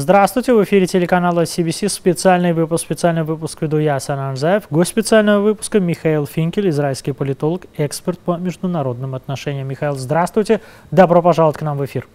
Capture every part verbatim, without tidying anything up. Здравствуйте, в эфире телеканала си би си специальный выпуск. Специальный выпуск веду я, Санам Заев. Гость специального выпуска Михаил Финкель, израильский политолог, эксперт по международным отношениям. Михаил, здравствуйте. Добро пожаловать к нам в эфир.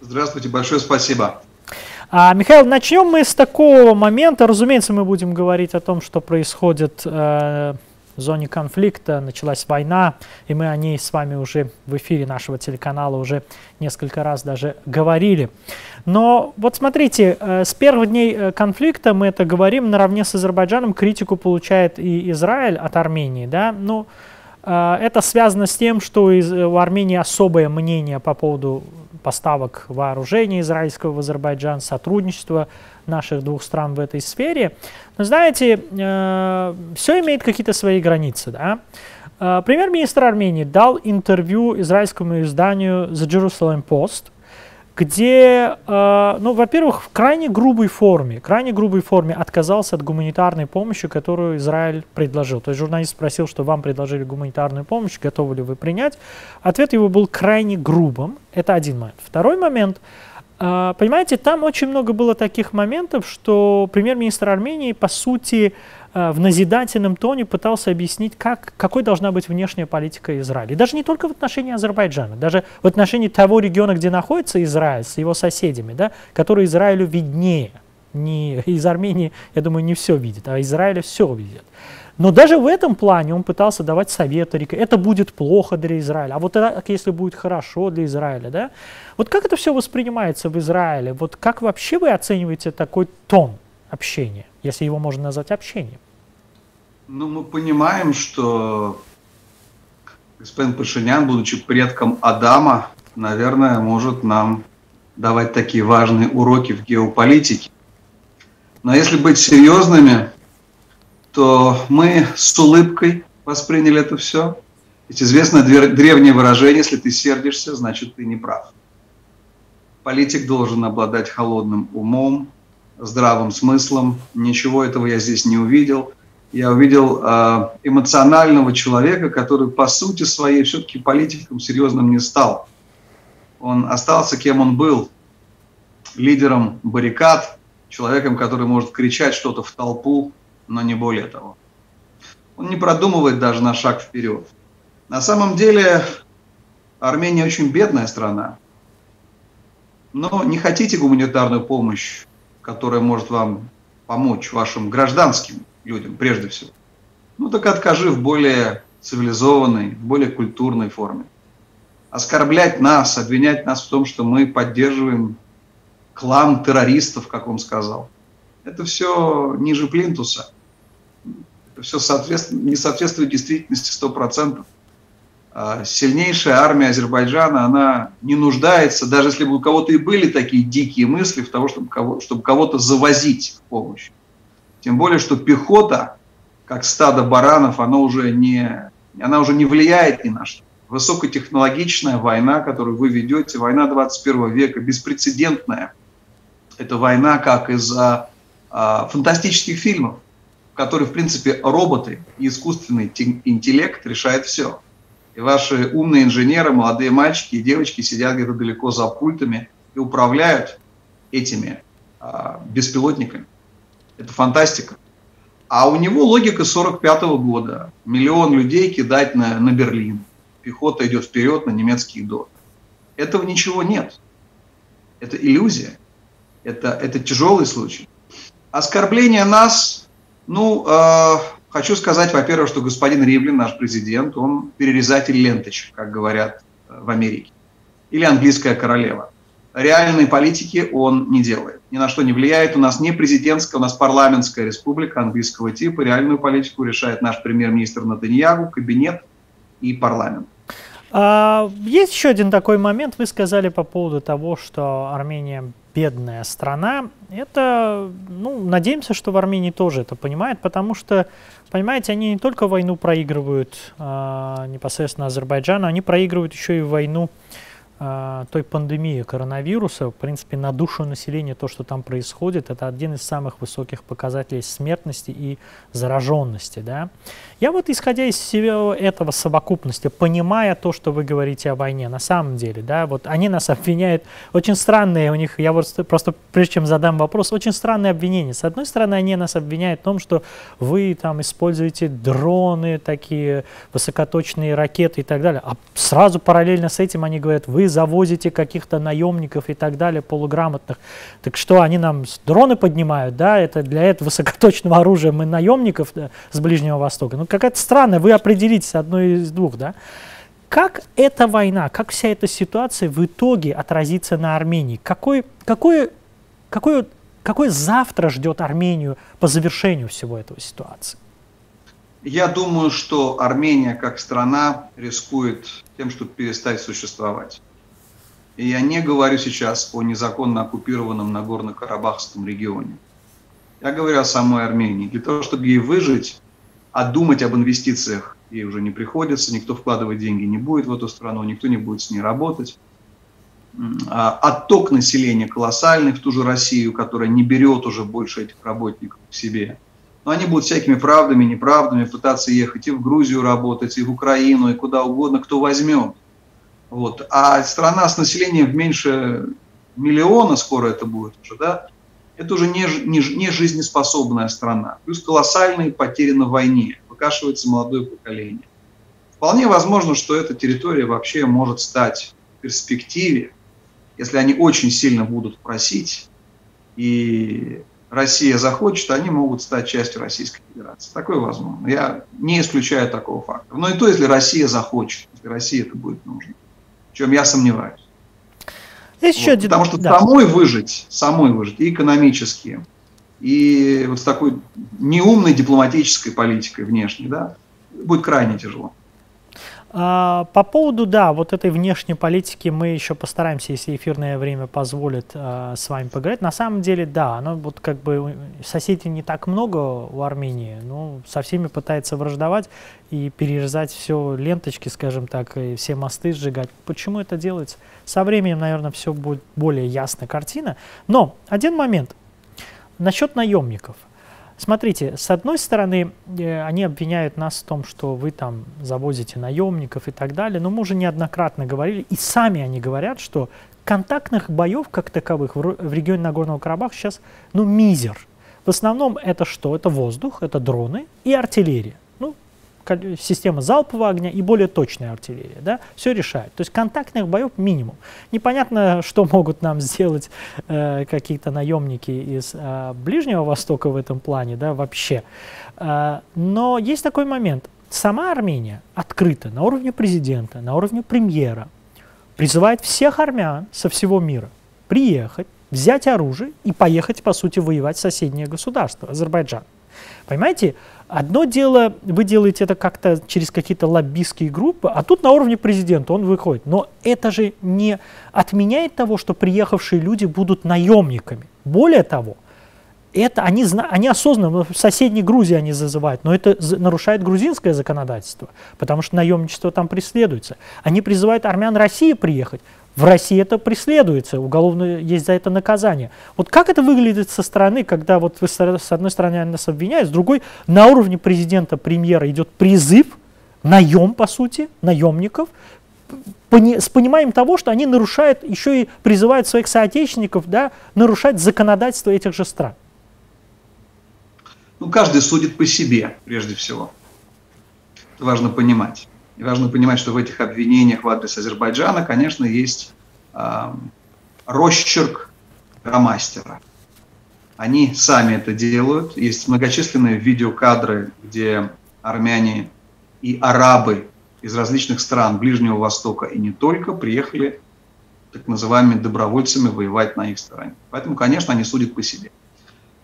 Здравствуйте, большое спасибо. А, Михаил, начнем мы с такого момента. Разумеется, мы будем говорить о том, что происходит э, в зоне конфликта. Началась война, и мы о ней с вами уже в эфире нашего телеканала уже несколько раз даже говорили. Но вот смотрите, э, с первых дней конфликта, мы это говорим, наравне с Азербайджаном критику получает и Израиль от Армении, да? Ну, э, это связано с тем, что из, у Армении особое мнение по поводу поставок вооружений израильского в Азербайджан, сотрудничество наших двух стран в этой сфере. Но знаете, э, все имеет какие-то свои границы. Да? Э, премьер-министр Армении дал интервью израильскому изданию The Jerusalem Post, где, э, ну, во-первых, в крайне грубой форме, крайне грубой форме отказался от гуманитарной помощи, которую Израиль предложил. То есть журналист спросил, что вам предложили гуманитарную помощь, готовы ли вы принять. Ответ его был крайне грубым. Это один момент. Второй момент. Э, понимаете, там очень много было таких моментов, что премьер-министр Армении, по сути, э, в назидательном тоне пытался объяснить, как, какой должна быть внешняя политика Израиля. И даже не только в отношении Азербайджана, даже в отношении того региона, где находится Израиль, с его соседями, да, которые Израилю виднее. Не, из Армении, я думаю, не все видит, а Израиля все видит. Но даже в этом плане он пытался давать советы, это будет плохо для Израиля, а вот так, если будет хорошо для Израиля. Да? Вот как это все воспринимается в Израиле? Вот как вообще вы оцениваете такой тон общения, если его можно назвать общением? Ну, мы понимаем, что господин Пашинян, будучи предком Адама, наверное, может нам давать такие важные уроки в геополитике. Но если быть серьезными, то мы с улыбкой восприняли это все. Ведь известно древнее выражение: если ты сердишься, значит ты не прав. Политик должен обладать холодным умом, здравым смыслом. Ничего этого я здесь не увидел. Я увидел эмоционального человека, который по сути своей все-таки политиком серьезным не стал. Он остался кем он был: лидером баррикад, человеком, который может кричать что-то в толпу, но не более того. Он не продумывает даже на шаг вперед. На самом деле Армения очень бедная страна. Но не хотите гуманитарную помощь, которая может вам помочь, вашим гражданским людям прежде всего? Ну так откажи в более цивилизованной, в более культурной форме. Оскорблять нас, обвинять нас в том, что мы поддерживаем клан террористов, как он сказал. Это все ниже плинтуса. Это все соответствует, не соответствует действительности сто процентов. Сильнейшая армия Азербайджана, она не нуждается, даже если бы у кого-то и были такие дикие мысли, в того, чтобы кого, чтобы кого-то завозить в помощь. Тем более, что пехота, как стадо баранов, она уже не, она уже не влияет ни на что. Высокотехнологичная война, которую вы ведете, война двадцать первого века, беспрецедентная. Это война как из-за э, фантастических фильмов, в которых, в принципе, роботы и искусственный интеллект решают все. И ваши умные инженеры, молодые мальчики и девочки сидят где-то далеко за пультами и управляют этими э, беспилотниками. Это фантастика. А у него логика сорок пятого года. Миллион людей кидать на, на Берлин. Пехота идет вперед на немецкий дон. Этого ничего нет. Это иллюзия. Это, это тяжелый случай. Оскорбление нас, ну, э, хочу сказать, во-первых, что господин Ривлин, наш президент, он перерезатель ленточек, как говорят в Америке. Или английская королева. Реальной политики он не делает. Ни на что не влияет. У нас не президентская, у нас парламентская республика английского типа. Реальную политику решает наш премьер-министр Нетаньяху, кабинет и парламент. А, есть еще один такой момент. Вы сказали по поводу того, что Армения бедная страна. Это, ну, надеемся, что в Армении тоже это понимают, потому что, понимаете, они не только войну проигрывают а, непосредственно Азербайджану, они проигрывают еще и войну той пандемии коронавируса, в принципе, на душу населения то, что там происходит, это один из самых высоких показателей смертности и зараженности. Да? Я вот, исходя из всего этого совокупности, понимая то, что вы говорите о войне, на самом деле, да, вот они нас обвиняют, очень странные у них, я вот просто, прежде чем задам вопрос, очень странные обвинения. С одной стороны, они нас обвиняют в том, что вы там используете дроны, такие высокоточные ракеты и так далее, а сразу параллельно с этим они говорят, вы завозите каких-то наемников и так далее, полуграмотных. Так что, они нам дроны поднимают, да, это для этого высокоточного оружия мы наемников, да, с Ближнего Востока. Ну, какая-то странная, вы определитесь, одно из двух, да. Как эта война, как вся эта ситуация в итоге отразится на Армении? Какой, какой, какой, какой завтра ждет Армению по завершению всего этого ситуации? Я думаю, что Армения как страна рискует тем, чтобы перестать существовать. И я не говорю сейчас о незаконно оккупированном Нагорно-Карабахском регионе. Я говорю о самой Армении. Для того, чтобы ей выжить, а думать об инвестициях ей уже не приходится, никто вкладывать деньги не будет в эту страну, никто не будет с ней работать. Отток населения колоссальный в ту же Россию, которая не берет уже больше этих работников к себе. Но они будут всякими правдами, неправдами пытаться ехать и в Грузию работать, и в Украину, и куда угодно, кто возьмет. Вот. А страна с населением в меньше миллиона, скоро это будет уже, да, это уже не, не, не жизнеспособная страна. Плюс колоссальные потери на войне, выкашивается молодое поколение. Вполне возможно, что эта территория вообще может стать в перспективе, если они очень сильно будут просить, и Россия захочет, они могут стать частью Российской Федерации. Такое возможно. Я не исключаю такого факта. Но и то, если Россия захочет, если России это будет нужно. В чем я сомневаюсь. Еще вот. один... Потому что да. самой выжить, самой выжить и экономически, и вот с такой неумной дипломатической политикой внешней, да, будет крайне тяжело. По поводу, да, вот этой внешней политики мы еще постараемся, если эфирное время позволит, с вами поговорить. На самом деле, да, оно вот как бы соседей не так много у Армении, но со всеми пытается враждовать и перерезать все ленточки, скажем так, и все мосты сжигать. Почему это делается? Со временем, наверное, все будет более ясна картина. Но один момент насчет наемников. Смотрите, с одной стороны, э, они обвиняют нас в том, что вы там завозите наемников и так далее, но мы уже неоднократно говорили, и сами они говорят, что контактных боев как таковых в, в регионе Нагорного Карабаха сейчас, ну, мизер. В основном это что? Это воздух, это дроны и артиллерия. Ну, система залпового огня и более точная артиллерия, да, все решает. То есть контактных боев минимум. Непонятно, что могут нам сделать э, какие-то наемники из э, Ближнего Востока в этом плане, да, вообще. Э, но есть такой момент. Сама Армения открыто на уровне президента, на уровне премьера призывает всех армян со всего мира приехать, взять оружие и поехать, по сути, воевать в соседнее государство, Азербайджан. Понимаете, одно дело, вы делаете это как-то через какие-то лоббистские группы, а тут на уровне президента он выходит. Но это же не отменяет того, что приехавшие люди будут наемниками. Более того, это они, они осознанно, в соседней Грузии они зазывают, но это нарушает грузинское законодательство, потому что наемничество там преследуется. Они призывают армян России приехать. В России это преследуется, уголовно есть за это наказание. Вот как это выглядит со стороны, когда вот вы, с одной стороны, нас обвиняют, с другой, на уровне президента, премьера идет призыв, наем, по сути, наемников, пони, с пониманием того, что они нарушают, еще и призывают своих соотечественников, да, нарушать законодательство этих же стран. Ну, каждый судит по себе, прежде всего. Это важно понимать. И важно понимать, что в этих обвинениях в адрес Азербайджана, конечно, есть э, росчерк громастера. Они сами это делают. Есть многочисленные видеокадры, где армяне и арабы из различных стран Ближнего Востока и не только приехали так называемыми добровольцами воевать на их стороне. Поэтому, конечно, они судят по себе.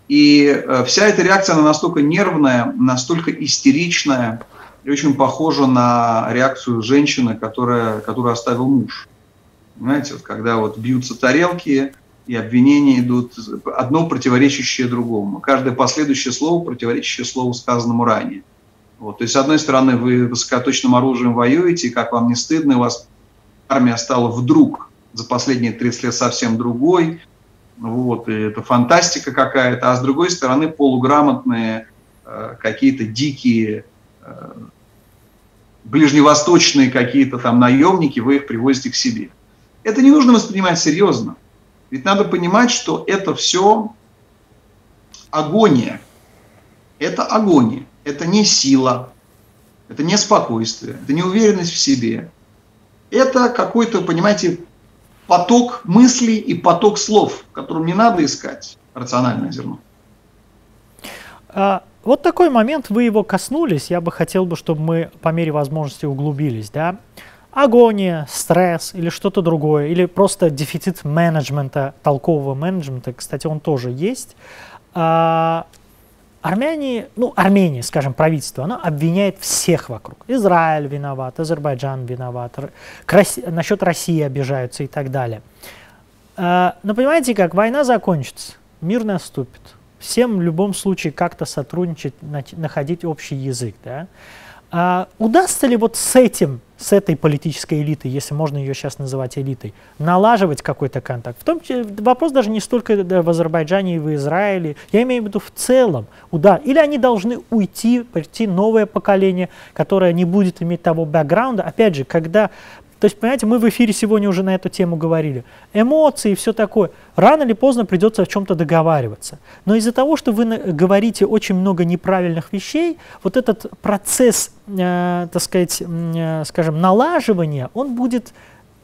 И э, вся эта реакция, она настолько нервная, настолько истеричная, и очень похоже на реакцию женщины, которая, которую оставил муж. Понимаете, вот когда вот бьются тарелки, и обвинения идут одно противоречащее другому. Каждое последующее слово противоречащее слову, сказанному ранее. Вот. То есть, с одной стороны, вы высокоточным оружием воюете, и как вам не стыдно, у вас армия стала вдруг за последние тридцать лет совсем другой. Вот, и это фантастика какая-то. А с другой стороны, полуграмотные, э, какие-то дикие, э, ближневосточные какие-то там наемники, вы их привозите к себе. Это не нужно воспринимать серьезно. Ведь надо понимать, что это все агония. Это агония. Это не сила. Это не спокойствие. Это не уверенность в себе. Это какой-то, понимаете, поток мыслей и поток слов, которым не надо искать рациональное зерно. А, вот такой момент, вы его коснулись, я бы хотел, бы, чтобы мы по мере возможности углубились. Да? Агония, стресс или что-то другое, или просто дефицит менеджмента, толкового менеджмента, кстати, он тоже есть. А, Армяне, ну, Армения, скажем, правительство, оно обвиняет всех вокруг. Израиль виноват, Азербайджан виноват, Росси... насчет России обижаются и так далее. А, но понимаете как, война закончится, мир наступит. Всем в любом случае как-то сотрудничать, находить общий язык. Да? А, удастся ли вот с этим, с этой политической элитой, если можно ее сейчас называть элитой, налаживать какой-то контакт? В том числе вопрос даже не столько в Азербайджане и в Израиле, я имею в виду в целом. Удар. Или они должны уйти, прийти новое поколение, которое не будет иметь того бэкграунда. Опять же, когда... То есть, понимаете, мы в эфире сегодня уже на эту тему говорили. Эмоции и все такое. Рано или поздно придется о чем-то договариваться. Но из-за того, что вы говорите очень много неправильных вещей, вот этот процесс, э, так сказать, э, скажем, налаживания, он будет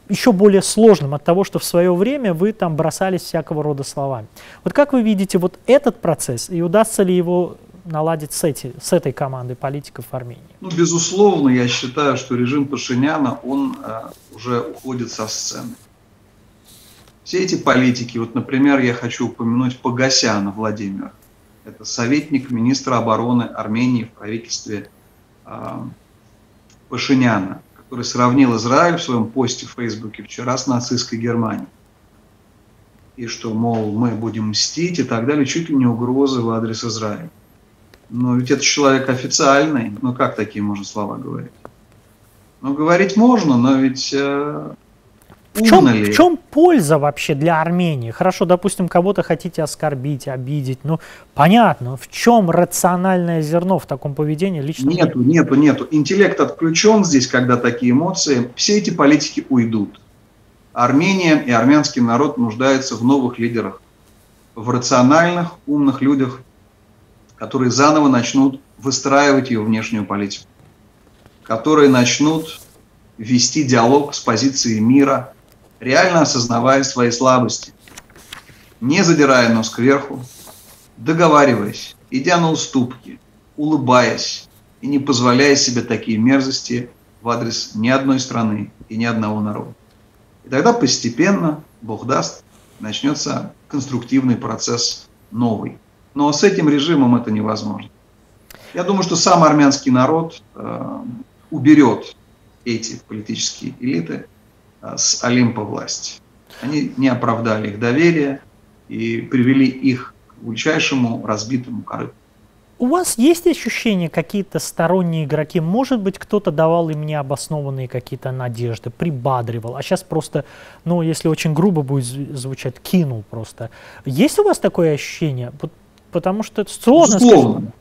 еще более сложным от того, что в свое время вы там бросались всякого рода словами. Вот как вы видите вот этот процесс и удастся ли его... наладить с, эти, с этой командой политиков в Армении? Ну, безусловно, я считаю, что режим Пашиняна, он э, уже уходит со сцены. Все эти политики, вот, например, я хочу упомянуть Пагасяна Владимира, это советник министра обороны Армении в правительстве э, Пашиняна, который сравнил Израиль в своем посте в Фейсбуке вчера с нацистской Германией. И что, мол, мы будем мстить и так далее, чуть ли не угрозы в адрес Израиля. Но ведь это человек официальный, ну как такие можно слова говорить? Ну говорить можно, но ведь... Э, в, чем, в чем польза вообще для Армении? Хорошо, допустим, кого-то хотите оскорбить, обидеть, ну понятно, в чем рациональное зерно в таком поведении лично? Нету, нету, нету. Интеллект отключен здесь, когда такие эмоции, все эти политики уйдут. Армения и армянский народ нуждаются в новых лидерах, в рациональных, умных людях, которые заново начнут выстраивать ее внешнюю политику, которые начнут вести диалог с позиции мира, реально осознавая свои слабости, не задирая нос кверху, договариваясь, идя на уступки, улыбаясь и не позволяя себе такие мерзости в адрес ни одной страны и ни одного народа. И тогда постепенно, Бог даст, начнется конструктивный процесс новый. Но с этим режимом это невозможно. Я думаю, что сам армянский народ э, уберет эти политические элиты э, с Олимпа власти. Они не оправдали их доверия и привели их к величайшему разбитому корыто. У вас есть ощущение, какие-то сторонние игроки, может быть, кто-то давал им необоснованные какие-то надежды, прибадривал, а сейчас просто, ну, если очень грубо будет звучать, кинул просто. Есть у вас такое ощущение? Потому что это сложно. Безусловно.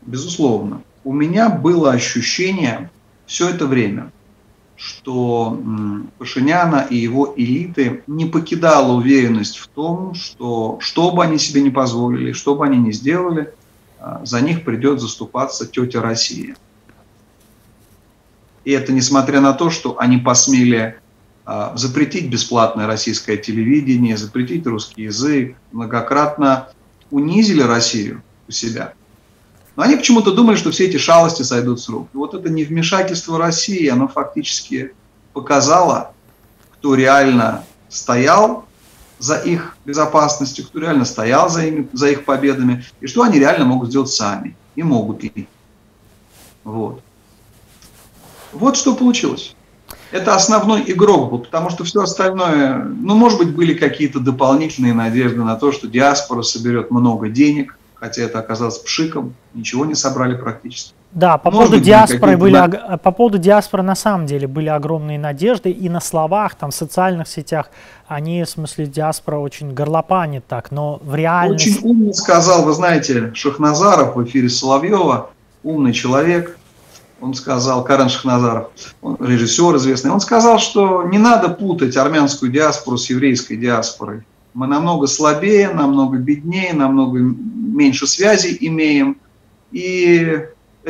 Безусловно. У меня было ощущение все это время, что Пашиняна и его элиты не покидала уверенность в том, что что бы они себе не позволили, что бы они ни сделали, за них придет заступаться тетя Россия. И это несмотря на то, что они посмели запретить бесплатное российское телевидение, запретить русский язык, многократно унизили Россию у себя. Но они почему-то думали, что все эти шалости сойдут с рук. И вот это невмешательство России, оно фактически показало, кто реально стоял за их безопасностью, кто реально стоял за, ими, за их победами, и что они реально могут сделать сами. И могут ли. Вот. Вот что получилось. Это основной игрок был, потому что все остальное, ну, может быть, были какие-то дополнительные надежды на то, что диаспора соберет много денег, хотя это оказалось пшиком, ничего не собрали практически. Да, по поводу диаспоры были, да. по поводу диаспоры на самом деле были огромные надежды, и на словах, там, в социальных сетях, они, в смысле, диаспора очень горлопанит так, но в реальности... Очень умно сказал, вы знаете, Шахназаров в эфире Соловьева, умный человек, он сказал, Карен Шахназаров, он режиссер известный, он сказал, что не надо путать армянскую диаспору с еврейской диаспорой. Мы намного слабее, намного беднее, намного меньше связей имеем, и...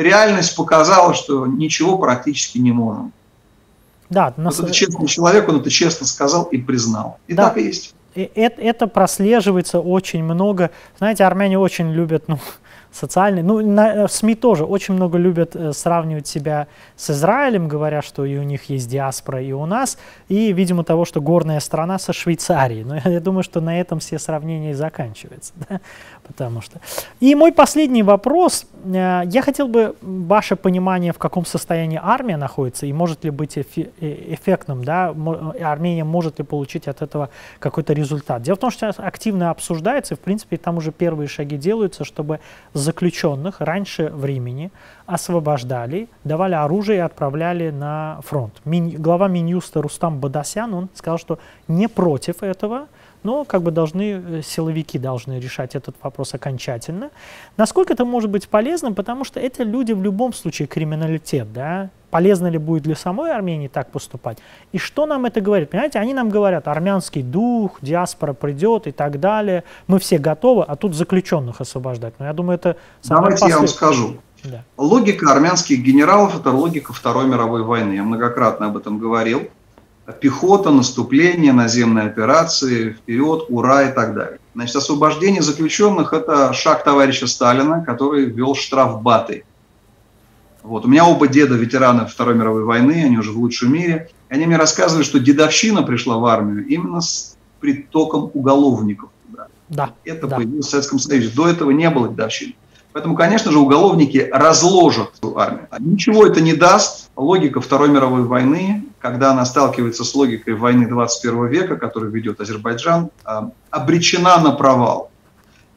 Реальность показала, что ничего практически не можем. Да, на... вот это честный человек, он это честно сказал и признал. И да. так и есть. Это, это прослеживается очень много. Знаете, армяне очень любят ну, социальные, ну, на, в СМИ тоже очень много любят э, сравнивать себя с Израилем, говоря, что и у них есть диаспора, и у нас, и, видимо, того, что горная страна со Швейцарией. Но я, я думаю, что на этом все сравнения и заканчиваются. Да? Потому что... И мой последний вопрос. Э, я хотел бы ваше понимание, в каком состоянии армия находится, и может ли быть эфи- эффектным, да? Армения может ли получить от этого какой-то результат. Результат. Дело в том, что активно обсуждается, и в принципе там уже первые шаги делаются, чтобы заключенных раньше времени освобождали, давали оружие и отправляли на фронт. Мин, глава Минюста Рустам Бадасян, он сказал, что не против этого, но как бы должны, силовики должны решать этот вопрос окончательно. Насколько это может быть полезным, потому что это люди в любом случае криминалитет, да? Полезно ли будет для самой Армении так поступать? И что нам это говорит? Понимаете, они нам говорят, армянский дух, диаспора придет и так далее. Мы все готовы, а тут заключенных освобождать. Но я думаю, это... Давайте я вам скажу. Да. Логика армянских генералов – это логика Второй мировой войны. Я многократно об этом говорил. Пехота, наступление, наземные операции, вперед, ура и так далее. Значит, освобождение заключенных – это шаг товарища Сталина, который ввел штрафбаты. Вот. У меня оба деда ветераны Второй мировой войны, они уже в лучшем мире. Они мне рассказывали, что дедовщина пришла в армию именно с притоком уголовников. Да. Да, это да. появилось в Советском Союзе. До этого не было дедовщины. Поэтому, конечно же, уголовники разложат армию. Ничего это не даст. Логика Второй мировой войны, когда она сталкивается с логикой войны двадцать первого века, которую ведет Азербайджан, обречена на провал.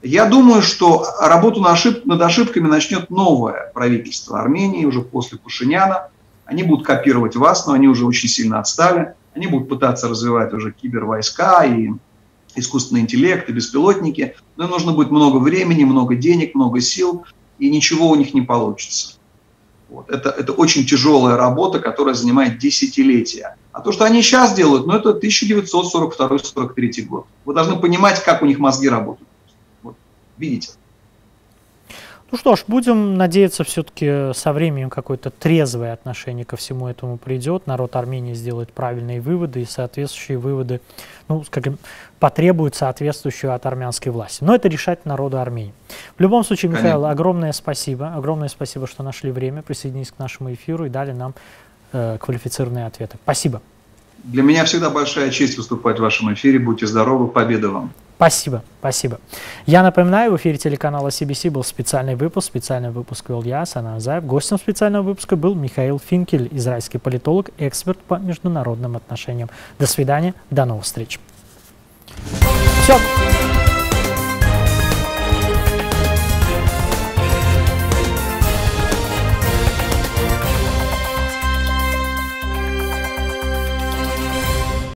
Я думаю, что работу над ошибками начнет новое правительство Армении уже после Пашиняна. Они будут копировать вас, но они уже очень сильно отстали. Они будут пытаться развивать уже кибервойска и искусственный интеллект, и беспилотники. Но им нужно будет много времени, много денег, много сил, и ничего у них не получится. Вот. Это, это очень тяжелая работа, которая занимает десятилетия. А то, что они сейчас делают, ну, это тысяча девятьсот сорок второй — сорок третий год. Вы должны понимать, как у них мозги работают. Видите. Ну что ж, будем надеяться, все-таки со временем какое-то трезвое отношение ко всему этому придет. Народ Армении сделает правильные выводы, и соответствующие выводы, ну, скажем, потребуют соответствующего от армянской власти. Но это решать народу Армении. В любом случае, Михаил, Конечно. огромное спасибо. Огромное спасибо, что нашли время, присоединились к нашему эфиру и дали нам э, квалифицированные ответы. Спасибо. Для меня всегда большая честь выступать в вашем эфире. Будьте здоровы, победа вам. Спасибо, спасибо. Я напоминаю, в эфире телеканала си би си был специальный выпуск. Специальный выпуск вел я, Санам Заев. Гостем специального выпуска был Михаил Финкель, израильский политолог, эксперт по международным отношениям. До свидания, до новых встреч. Все.